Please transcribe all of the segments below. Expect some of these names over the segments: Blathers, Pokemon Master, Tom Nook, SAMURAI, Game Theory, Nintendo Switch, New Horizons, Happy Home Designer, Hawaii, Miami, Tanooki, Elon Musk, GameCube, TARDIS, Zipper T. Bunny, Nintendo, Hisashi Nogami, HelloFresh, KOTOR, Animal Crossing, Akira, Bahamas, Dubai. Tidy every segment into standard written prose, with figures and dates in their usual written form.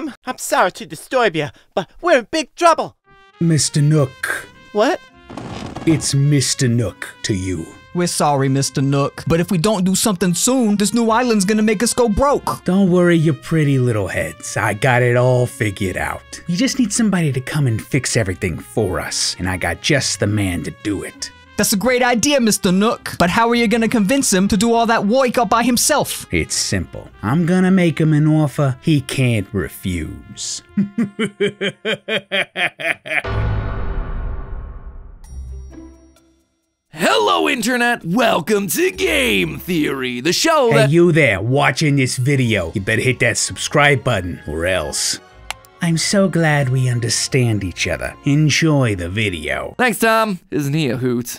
Mom, I'm sorry to disturb you, but we're in big trouble. Mr. Nook. What? It's Mr. Nook to you. We're sorry, Mr. Nook, but if we don't do something soon, this new island's gonna make us go broke. Don't worry, you pretty little heads. I got it all figured out. You just need somebody to come and fix everything for us, and I got just the man to do it. That's a great idea, Mr. Nook, but how are you gonna convince him to do all that work all by himself? It's simple. I'm gonna make him an offer he can't refuse. Hello, Internet! Welcome to Game Theory, the show that— Hey, you there, watching this video. You better hit that subscribe button, or else. I'm so glad we understand each other. Enjoy the video. Thanks, Tom. Isn't he a hoot?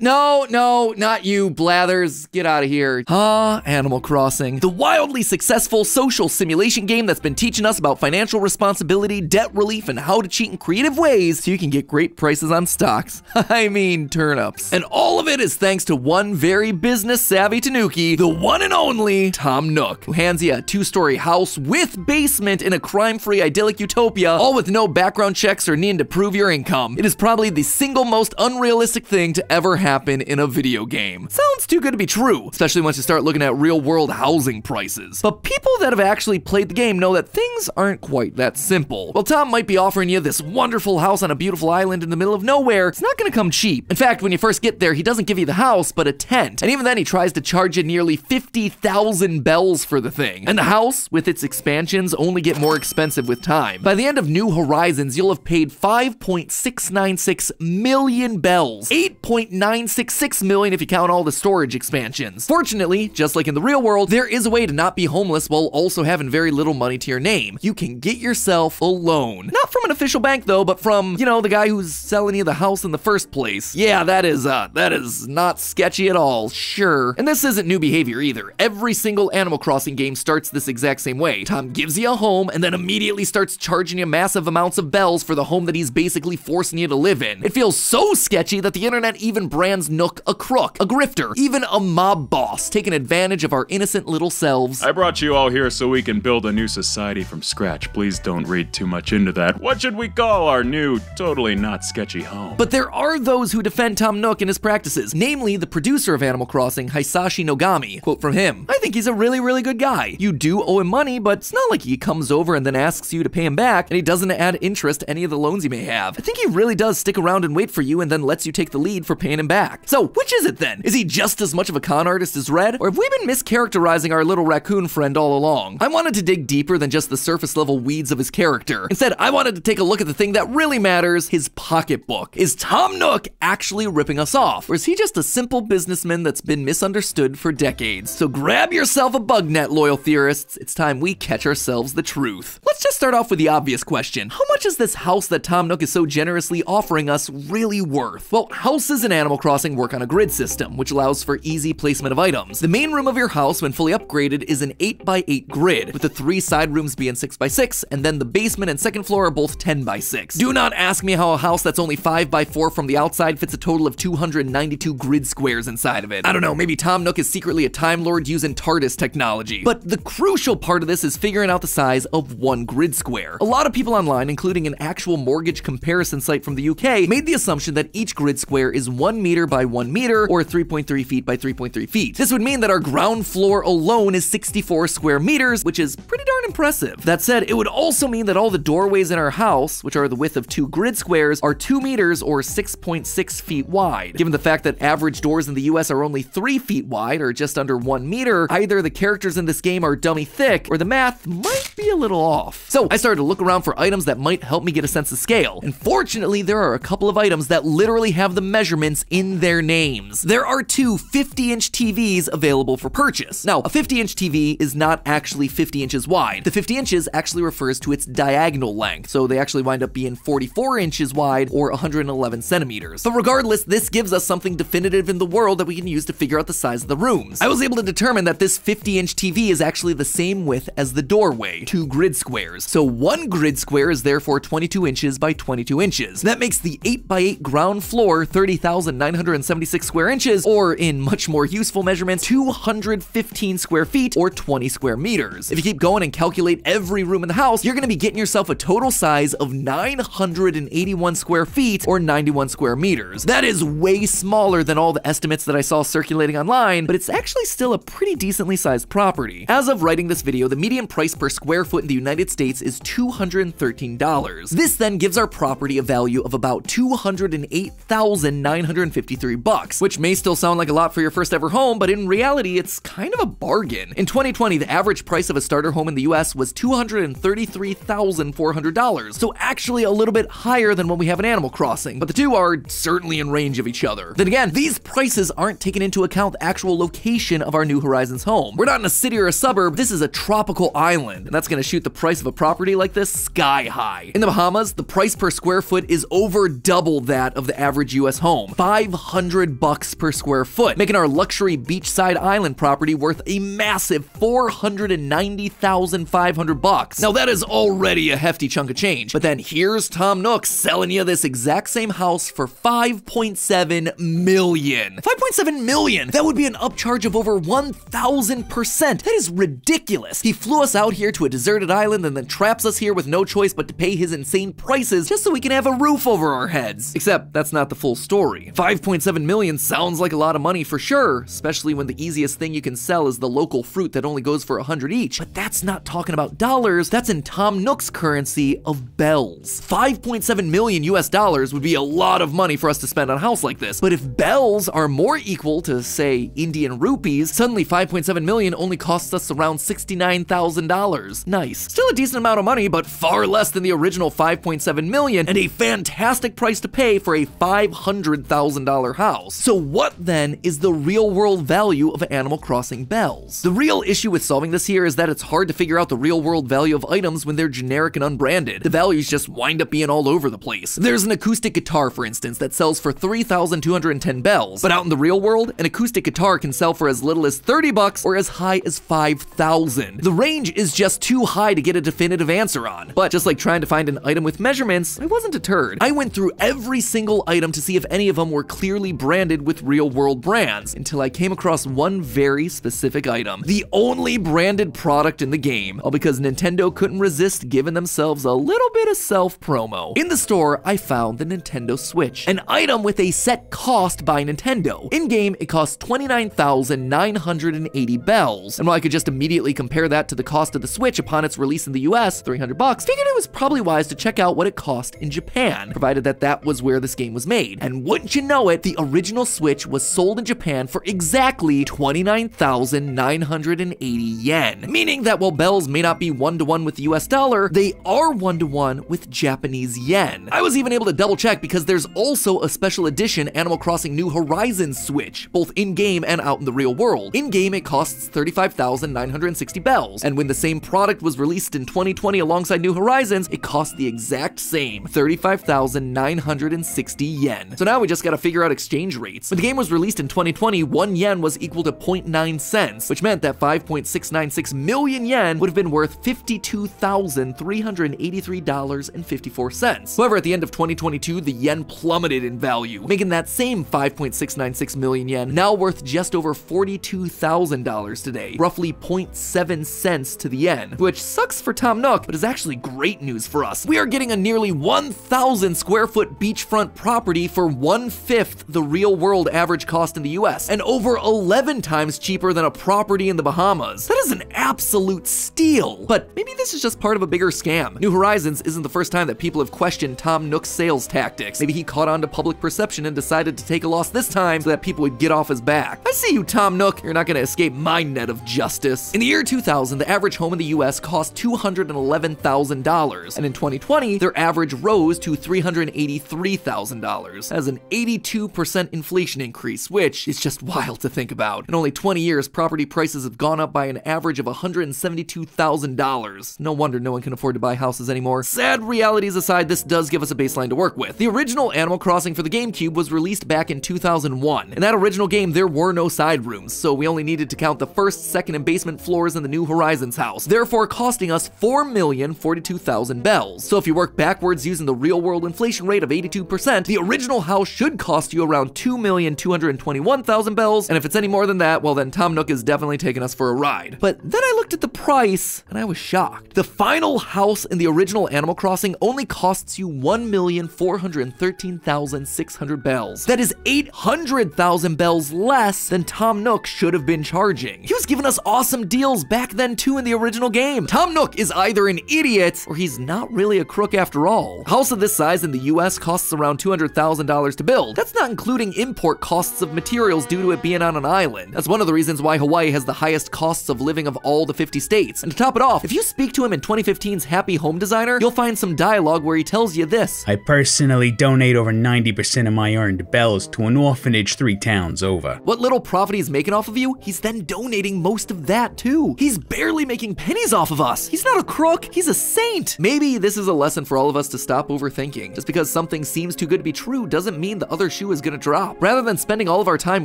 No, not you, Blathers. Get out of here. Animal Crossing. The wildly successful social simulation game that's been teaching us about financial responsibility, debt relief, and how to cheat in creative ways so you can get great prices on stocks. I mean, turnips. And all of it is thanks to one very business-savvy Tanooki, the one and only Tom Nook, who hands you a two-story house with basement in a crime-free idyllic utopia, all with no background checks or needing to prove your income. It is probably the single most unrealistic thing to ever happen in a video game. Sounds too good to be true, especially once you start looking at real-world housing prices. But people that have actually played the game know that things aren't quite that simple. While Tom might be offering you this wonderful house on a beautiful island in the middle of nowhere, it's not gonna come cheap. In fact, when you first get there, he doesn't give you the house, but a tent. And even then, he tries to charge you nearly 50,000 bells for the thing. And the house, with its expansions, only get more expensive with time. By the end of New Horizons, you'll have paid 5.696 million bells, 8.966 million if you count all the storage expansions. Fortunately, just like in the real world, there is a way to not be homeless while also having very little money to your name. You can get yourself a loan. Not from an official bank though, but from, you know, the guy who's selling you the house in the first place. Yeah, that is not sketchy at all, sure. And this isn't new behavior either. Every single Animal Crossing game starts this exact same way. Tom gives you a home and then immediately starts charging you massive amounts of bells for the home that he's basically forcing you to live in. It feels so sketchy that the internet even brands Nook a crook, a grifter, even a mob boss, taking advantage of our innocent little selves. I brought you all here so we can build a new society from scratch. Please don't read too much into that. What should we call our new, totally not sketchy home? But there are those who defend Tom Nook and his practices, namely the producer of Animal Crossing, Hisashi Nogami. Quote from him, "I think he's a really, really good guy. You do owe him money, but it's not like he comes over and then asks you to pay him back, and he doesn't add interest to any of the loans you may have. I think he really does stick around and wait for you and then lets you take the lead for paying him back. So, which is it then? Is he just as much of a con artist as Red, or have we been mischaracterizing our little raccoon friend all along?" I wanted to dig deeper than just the surface level weeds of his character. Instead, I wanted to take a look at the thing that really matters, his pocketbook. Is Tom Nook actually ripping us off, or is he just a simple businessman that's been misunderstood for decades? So grab yourself a bug net, loyal theorists. It's time we catch ourselves the truth. Let's just start off with the obvious question. How much is this house that Tom Nook is so generously offering us really worth? Well, houses in Animal Crossing work on a grid system, which allows for easy placement of items. The main room of your house, when fully upgraded, is an 8x8 grid, with the three side rooms being 6x6, and then the basement and second floor are both 10x6. Do not ask me how a house that's only 5x4 from the outside fits a total of 292 grid squares inside of it. I don't know, maybe Tom Nook is secretly a Time Lord using TARDIS technology. But the crucial part of this is figuring out the size of one grid square. A lot of people online, including an actual mortgage comparison site from the UK, made the assumption that each grid square is 1 meter by 1 meter or 3.3 feet by 3.3 feet. This would mean that our ground floor alone is 64 square meters, which is pretty darn impressive. That said, it would also mean that all the doorways in our house, which are the width of 2 grid squares, are 2 meters or 6.6 feet wide. Given the fact that average doors in the US are only 3 feet wide or just under 1 meter, either the characters in this game are dummy thick or the math might be a little off. So I started to look around for items that might help me get a sense of scale. And fortunately, there are a couple of items that literally have the measurements in their names. There are two 50-inch TVs available for purchase. Now, a 50-inch TV is not actually 50 inches wide. The 50 inches actually refers to its diagonal length, so they actually wind up being 44 inches wide or 111 centimeters. But regardless, this gives us something definitive in the world that we can use to figure out the size of the rooms. I was able to determine that this 50-inch TV is actually the same width as the doorway, 2 grid squares. inches. So one grid square is therefore 22 inches by 22 inches. That makes the 8x8 ground floor 30,976 square inches, or in much more useful measurements, 215 square feet or 20 square meters. If you keep going and calculate every room in the house, you're gonna be getting yourself a total size of 981 square feet or 91 square meters. That is way smaller than all the estimates that I saw circulating online, but it's actually still a pretty decently sized property. As of writing this video, the median price per square foot in the United States is $213. This then gives our property a value of about $208,953, which may still sound like a lot for your first ever home, but in reality, it's kind of a bargain. In 2020, the average price of a starter home in the US was $233,400, so actually a little bit higher than what we have in Animal Crossing, but the two are certainly in range of each other. Then again, these prices aren't taking into account the actual location of our New Horizons home. We're not in a city or a suburb, this is a tropical island, and that's gonna shoot the price of a property like this sky high. In the Bahamas, the price per square foot is over double that of the average US home, $500 per square foot, making our luxury beachside island property worth a massive $490,500. Now that is already a hefty chunk of change, but then here's Tom Nook selling you this exact same house for $5.7 million. $5.7 million! That would be an upcharge of over 1,000%. That is ridiculous. He flew us out here to a deserted island and then traps us here with no choice but to pay his insane prices just so we can have a roof over our heads. Except that's not the full story. $5.7 million sounds like a lot of money for sure, especially when the easiest thing you can sell is the local fruit that only goes for 100 each. But that's not talking about dollars, that's in Tom Nook's currency of bells. 5.7 million US dollars would be a lot of money for us to spend on a house like this, but if bells are more equal to, say, Indian rupees, suddenly 5.7 million only costs us around $69,000. Nice. Still a decent amount of money, but far less than the original 5.7 million, and a fantastic price to pay for a $500,000 house. So what then is the real world value of Animal Crossing bells? The real issue with solving this here is that it's hard to figure out the real world value of items when they're generic and unbranded. The values just wind up being all over the place. There's an acoustic guitar, for instance, that sells for 3,210 bells, but out in the real world, an acoustic guitar can sell for as little as $30 or as high as 5,000. The range is just too high to get a definitive answer on, but just like trying to find an item with measurements, I wasn't deterred. I went through every single item to see if any of them were clearly branded with real world brands, until I came across one very specific item. The only branded product in the game, all because Nintendo couldn't resist giving themselves a little bit of self-promo. In the store, I found the Nintendo Switch, an item with a set cost by Nintendo. In-game, it costs 29,980 bells, and while I could just immediately compare that to the cost of the Switch upon its release in the US, $300, figured it was probably wise to check out what it cost in Japan, provided that that was where this game was made. And wouldn't you know it, the original Switch was sold in Japan for exactly 29,980 yen, meaning that while bells may not be one-to-one with the US dollar, they are one-to-one with Japanese yen. I was even able to double check because there's also a special edition Animal Crossing New Horizons Switch, both in-game and out in the real world. In-game, it costs 35,960 bells, and when the same product was released in 2020 alongside New Horizons, it cost the exact same, 35,960 yen. So now we just gotta figure out exchange rates. When the game was released in 2020, 1 yen was equal to 0.9 cents, which meant that 5.696 million yen would have been worth $52,383.54. However, at the end of 2022, the yen plummeted in value, making that same 5.696 million yen now worth just over $42,000 today, roughly 0.7 cents to the yen, which sucks for Tom Nook, but is actually great news for us. We are getting a nearly 1,000 square foot beachfront property for 1/5 the real world average cost in the US, and over 11 times cheaper than a property in the Bahamas. That is an absolute steal. But maybe this is just part of a bigger scam. New Horizons isn't the first time that people have questioned Tom Nook's sales tactics. Maybe he caught on to public perception and decided to take a loss this time so that people would get off his back. I see you, Tom Nook. You're not gonna escape my net of justice. In the year 2000, the average home in the US cost $211,000, and in 2020, their average rose to $383,000. That's an 82% inflation increase, which is just wild to think about. In only 20 years, property prices have gone up by an average of $172,000. No wonder no one can afford to buy houses anymore. Sad realities aside, this does give us a baseline to work with. The original Animal Crossing for the GameCube was released back in 2001. In that original game, there were no side rooms, so we only needed to count the first, second, and basement floors in the New Horizons house, therefore costing us 4 4,042,000 bells. So if you work backwards using the real-world inflation rate of 82%, the original house should cost you around 2,221,000 bells, and if it's any more than that, well then Tom Nook is definitely taking us for a ride. But then I looked at the price, and I was shocked. The final house in the original Animal Crossing only costs you 1,413,600 bells. That is 800,000 bells less than Tom Nook should have been charging. He was giving us awesome deals back then too in the original game. Tom Nook is either an idiot, or he's not really a crook after all. A house of this size in the US costs around $200,000 to build. That's not including import costs of materials due to it being on an island. That's one of the reasons why Hawaii has the highest costs of living of all the 50 states. And to top it off, if you speak to him in 2015's Happy Home Designer, you'll find some dialogue where he tells you this. I personally donate over 90% of my earned bells to an orphanage 3 towns over. What little profit he's making off of you, he's then donating most of that too. He's barely making pennies off of us. He's not a crook, he's a saint. Maybe this is a lesson for all of us to stop overthinking. Just because something seems too good to be true doesn't mean the other shoe is gonna drop. Rather than spending all of our time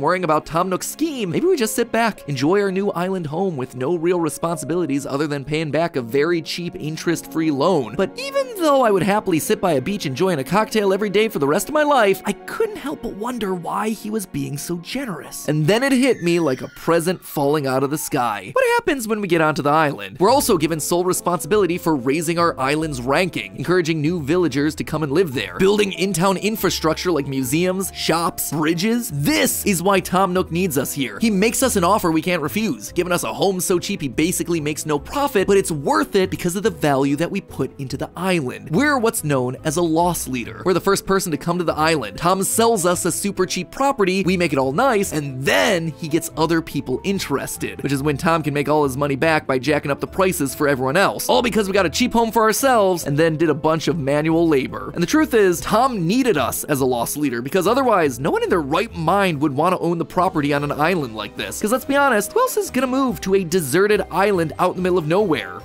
worrying about Tom Nook's scheme, maybe we just sit back, enjoy our new island home with no real responsibilities other than paying back a very cheap interest-free loan. But even though I would happily sit by a beach enjoying a cocktail every day for the rest of my life, I couldn't help but wonder why he was being so generous. And then it hit me like a present falling out of the sky. What happens when we get onto the island? We're also given sole responsibility for raising our island's ranking, encouraging new villagers to come and live there, building in-town infrastructure like museums, shops, bridges. This is why Tom Nook needs us here. He makes us an offer we can't refuse, giving us a home so cheap he basically makes no profit, but it's worth it because of the value that we put into the island. We're what's known as a loss leader. We're the first person to come to the island. Tom sells us a super cheap property, we make it all nice, and then he gets other people interested, which is when Tom can make all his money back by jacking up the prices for everyone else, all because we got a cheap home for ourselves and then did a bunch of manual labor. And the truth is, Tom needed us as a loss leader because otherwise no one in their right mind would want to own the property on an island like this. Because let's be honest, who else is gonna move to a deserted island out in the middle of nowhere?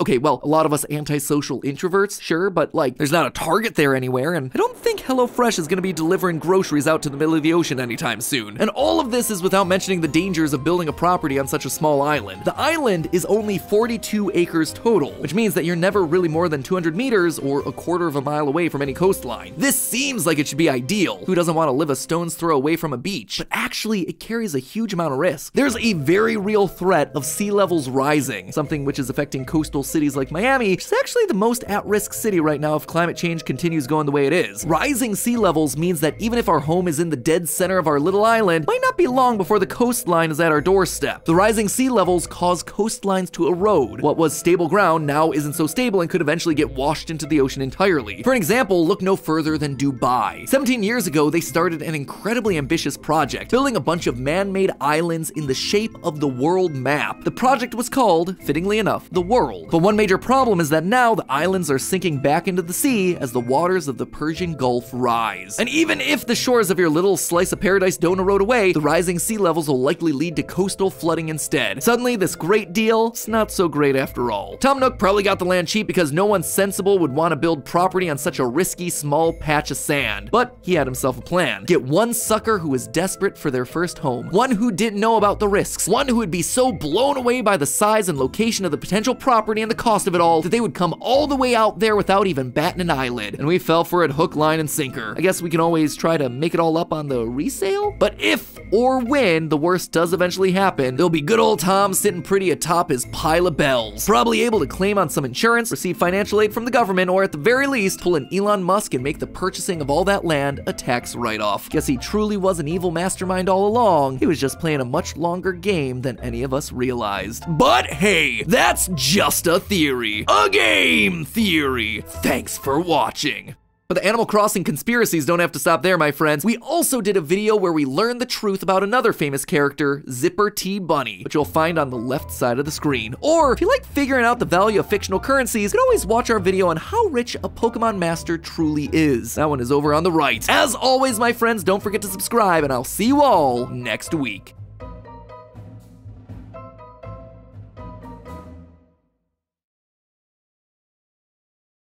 Okay, well, a lot of us antisocial introverts, sure, but like, there's not a Target there anywhere, and I don't think HelloFresh is gonna be delivering groceries out to the middle of the ocean anytime soon. And all of this is without mentioning the dangers of building a property on such a small island. The island is only 42 acres total, which means that you're never really more than 200 meters or a quarter of a mile away from any coastline. This seems like it should be ideal. Who doesn't want to live a stone's throw away from a beach? But actually, it carries a huge amount of risk. There's a very real threat of sea levels rising, something which is affecting coastal cities like Miami, which is actually the most at-risk city right now if climate change continues going the way it is. Rising sea levels means that even if our home is in the dead center of our little island, it might not be long before the coastline is at our doorstep. The rising sea levels cause coastlines to erode. What was stable ground now isn't so stable and could eventually get washed into the ocean entirely. For an example, look no further than Dubai. 17 years ago, they started an incredibly ambitious project, building a bunch of man-made islands in the shape of the world map. The project was called, fittingly enough, The World. But one major problem is that now the islands are sinking back into the sea as the waters of the Persian Gulf rise. And even if the shores of your little slice of paradise don't erode away, the rising sea levels will likely lead to coastal flooding instead. Suddenly, this great deal is not so great after all. Tom Nook probably got the land cheap because no one sensible would want to build property on such a risky small patch of sand. But he had himself a plan. Get one sucker who was desperate for their first home, one who didn't know about the risks, one who would be so blown away by the size and location of the potential property and the cost of it all that they would come all the way out there without even batting an eyelid. And we fell for it hook, line, and sinker. I guess we can always try to make it all up on the resale? But if or when the worst does eventually happen, there'll be good old Tom sitting pretty atop his pile of bells, probably able to claim on some insurance, receive financial aid from the government, or at the very least, pull an Elon Musk and make the purchasing of all that land a tax write-off. Guess he truly was an evil mastermind all along. He was just playing a much longer game than any of us realized. But hey, that's just a theory. A game theory. Thanks for watching. But the Animal Crossing conspiracies don't have to stop there, my friends. We also did a video where we learned the truth about another famous character, Zipper T. Bunny, which you'll find on the left side of the screen. Or, if you like figuring out the value of fictional currencies, you can always watch our video on how rich a Pokemon Master truly is. That one is over on the right. As always, my friends, don't forget to subscribe, and I'll see you all next week.